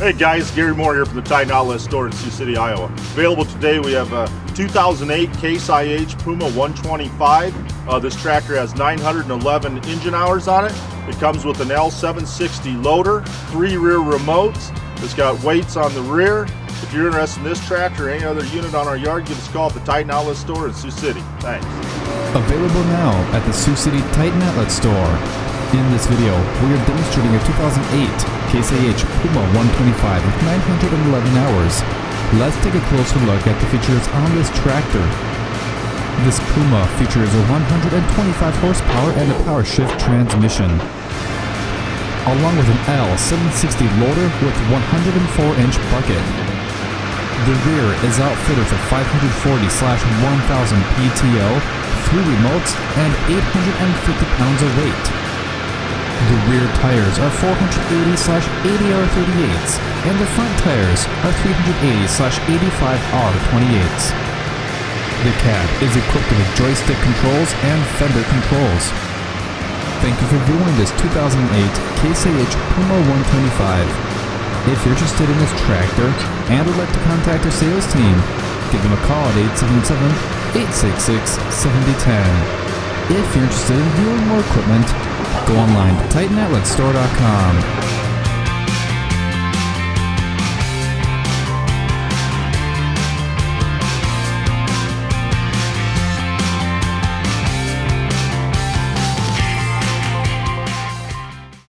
Hey guys, Gary Moore here from the Titan Outlet Store in Sioux City, Iowa. Available today we have a 2008 Case IH Puma 125. This tractor has 911 engine hours on it. It comes with an L760 loader, 3 rear remotes. It's got weights on the rear. If you're interested in this tractor or any other unit on our yard, give us a call at the Titan Outlet Store in Sioux City. Thanks. Available now at the Sioux City Titan Outlet Store. In this video, we are demonstrating a 2008 Case IH Puma 125 with 911 hours. Let's take a closer look at the features on this tractor. This Puma features a 125 horsepower and a power shift transmission, along with an L760 loader with 104-inch bucket. The rear is outfitted with 540/1000 PTO, 3 remotes, and 850 pounds of weight. The rear tires are 480/80R38s, and the front tires are 380/85R28s. The cab is equipped with joystick controls and fender controls. Thank you for viewing this 2008 Case IH Puma 125. If you're interested in this tractor and would like to contact our sales team, give them a call at 877-866-7010. If you're interested in viewing more equipment, go online to TitanOutletStore.com.